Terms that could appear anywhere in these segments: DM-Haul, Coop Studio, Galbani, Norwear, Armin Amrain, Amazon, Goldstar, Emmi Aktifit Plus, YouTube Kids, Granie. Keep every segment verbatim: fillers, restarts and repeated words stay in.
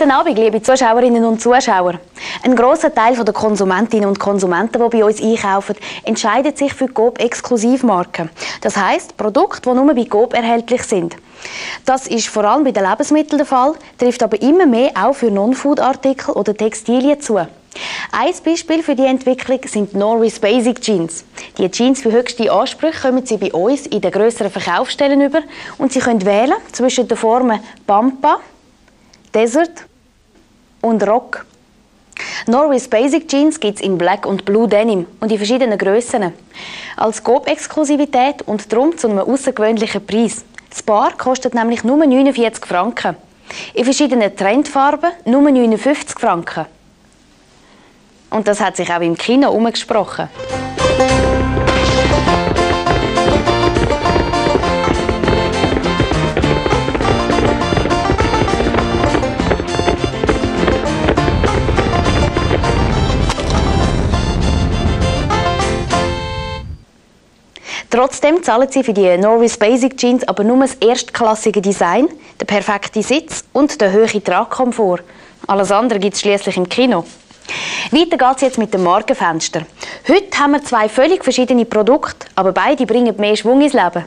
Guten Abend, liebe Zuschauerinnen und Zuschauer. Ein grosser Teil der Konsumentinnen und Konsumenten, die bei uns einkaufen, entscheidet sich für Coop-Exklusivmarken. Das heisst, Produkte, die nur bei Coop erhältlich sind. Das ist vor allem bei den Lebensmitteln der Fall, trifft aber immer mehr auch für Non-Food-Artikel oder Textilien zu. Ein Beispiel für die Entwicklung sind Norwear's Basic Jeans. Die Jeans für höchste Ansprüche kommen sie bei uns in den grösseren Verkaufsstellen über und sie können wählen zwischen den Formen Pampa, Desert und Rock. Norwear's Basic Jeans gibt es in Black und Blue Denim und in verschiedenen Grössen. Als Coop-Exklusivität und darum zu einem außergewöhnlichen Preis. Das Paar kostet nämlich nur neunundvierzig Franken. In verschiedenen Trendfarben nur neunundfünfzig Franken. Und das hat sich auch im Kino umgesprochen. Trotzdem zahlen sie für die Norwear's Basic Jeans aber nur das erstklassige Design, den perfekten Sitz und den hohen Tragkomfort. Alles andere gibt es schliesslich im Kino. Weiter geht es jetzt mit dem Markenfenster. Heute haben wir zwei völlig verschiedene Produkte, aber beide bringen mehr Schwung ins Leben.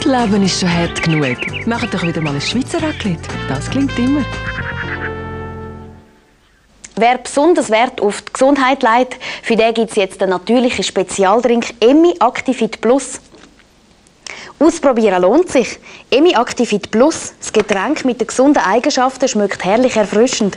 Das Leben ist schon hart genug. Macht doch wieder mal ein Schweizer Raclette. Das klingt immer. Wer besonders Wert auf die Gesundheit legt, für den gibt es jetzt den natürlichen Spezialdrink Emmi Aktifit Plus. Ausprobieren lohnt sich. Emmi Aktifit Plus, das Getränk mit den gesunden Eigenschaften, schmeckt herrlich erfrischend.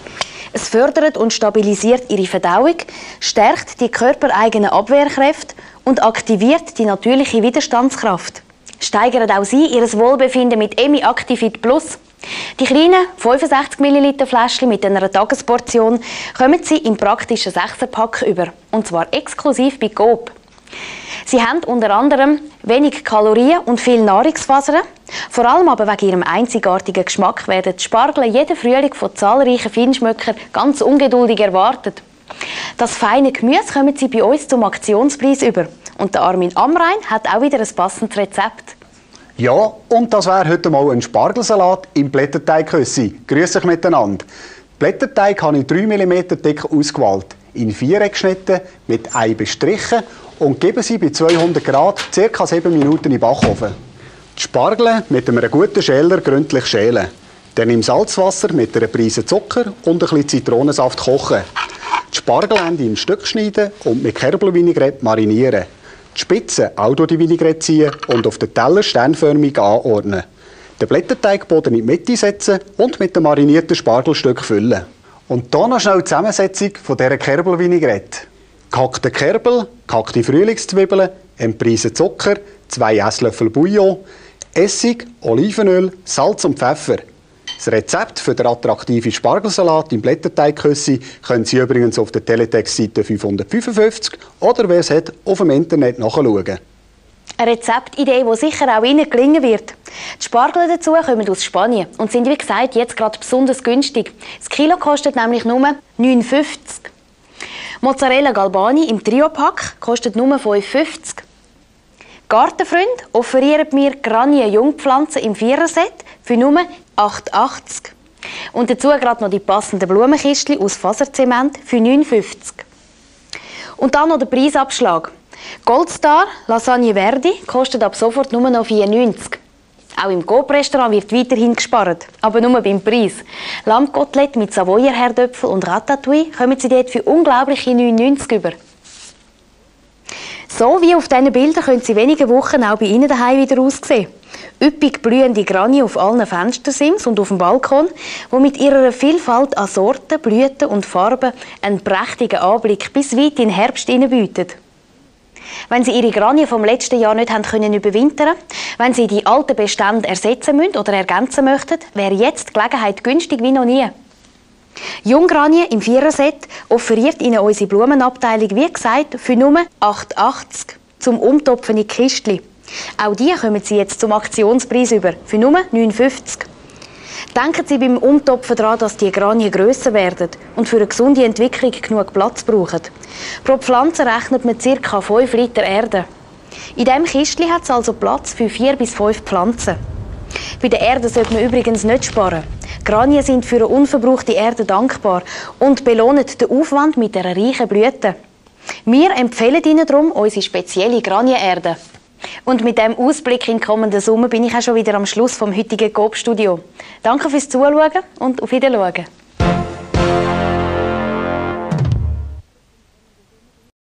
Es fördert und stabilisiert ihre Verdauung, stärkt die körpereigene Abwehrkräfte und aktiviert die natürliche Widerstandskraft. Steigert auch Sie Ihr Wohlbefinden mit Emmi Aktifit Plus. Die kleinen fünfundsechzig Milliliter Fläschchen mit einer Tagesportion kommen Sie im praktischen Sechserpack über, und zwar exklusiv bei Coop. Sie haben unter anderem wenig Kalorien und viel Nahrungsfasern. Vor allem aber wegen ihrem einzigartigen Geschmack werden die Spargel jeden Frühling von zahlreichen Feinschmöckern ganz ungeduldig erwartet. Das feine Gemüse kommen Sie bei uns zum Aktionspreis über, und der Armin Amrain hat auch wieder ein passendes Rezept. Ja, und das wäre heute mal ein Spargelsalat im Blätterteigkössi. Grüß euch miteinander. Blätterteig habe ich drei Millimeter dick ausgewählt, in Viereck geschnitten, mit Ei bestrichen und gebe sie bei zweihundert Grad ca. sieben Minuten in den Backofen. Die Spargel mit einem guten Schäler gründlich schälen. Dann im Salzwasser mit einer Prise Zucker und ein bisschen Zitronensaft kochen. Die Spargelende in Stück schneiden und mit Kerbelvinaigrette marinieren. Die Spitze auch durch die Vinaigrette ziehen und auf den Teller sternförmig anordnen. Den Blätterteigboden in die Mitte setzen und mit dem marinierten Spargelstück füllen. Und hier noch schnell die Zusammensetzung von dieser Kerbelvinaigrette. Gehackte Kerbel, gehackte Frühlingszwiebeln, ein Prise Zucker, zwei Esslöffel Bouillon, Essig, Olivenöl, Salz und Pfeffer. Das Rezept für den attraktiven Spargelsalat im Blätterteigkössi können Sie übrigens auf der Teletext-Seite fünfhundertfünfundfünfzig oder wer es hat, auf dem Internet nachschauen. Eine Rezeptidee, die sicher auch Ihnen gelingen wird. Die Spargel dazu kommen aus Spanien und sind, wie gesagt, jetzt gerade besonders günstig. Das Kilo kostet nämlich nur neun Franken fünfzig. Mozzarella Galbani im Trio-Pack kostet nur fünf Franken fünfzig. Gartenfreunde offerieren mir Granie-Jungpflanzen im Viererset für nur acht Franken achtzig. Und dazu gerade noch die passenden Blumenkistchen aus Faserzement für neun Franken fünfzig. Und dann noch der Preisabschlag. Goldstar Lasagne Verdi kostet ab sofort nur noch vier Franken neunzig. Auch im Coop-Restaurant wird weiterhin gespart, aber nur beim Preis. Lammkotelett mit Savoyer-Herdöpfel und Ratatouille kommen Sie dort für unglaubliche neun Franken neunzig über. So wie auf diesen Bildern können Sie in wenigen Wochen auch bei Ihnen daheim wieder aussehen. Üppig blühende Granie auf allen Fenstersims und auf dem Balkon, die mit ihrer Vielfalt an Sorten, Blüten und Farben einen prächtigen Anblick bis weit in den Herbst bieten. Wenn Sie Ihre Granie vom letzten Jahr nicht haben können überwintern, wenn Sie die alten Bestände ersetzen müssen oder ergänzen möchten, wäre jetzt die Gelegenheit günstig wie noch nie. Junggranie im Viererset offeriert Ihnen unsere Blumenabteilung, wie gesagt, für nur acht Franken achtzig zum Umtopfen in die Kistchen. Auch die kommen Sie jetzt zum Aktionspreis über, für nur neun Franken fünfzig. Denken Sie beim Umtopfen daran, dass die Granien grösser werden und für eine gesunde Entwicklung genug Platz brauchen. Pro Pflanze rechnet man ca. fünf Liter Erde. In diesem Kistchen hat es also Platz für vier bis fünf Pflanzen. Bei der Erde sollte man übrigens nicht sparen. Granien sind für eine unverbrauchte Erde dankbar und belohnen den Aufwand mit einer reichen Blüte. Wir empfehlen Ihnen darum unsere spezielle Granienerde. Und mit diesem Ausblick in den kommenden Sommer bin ich auch schon wieder am Schluss vom heutigen Coop-Studio. Danke fürs Zuschauen und auf Wiedersehen.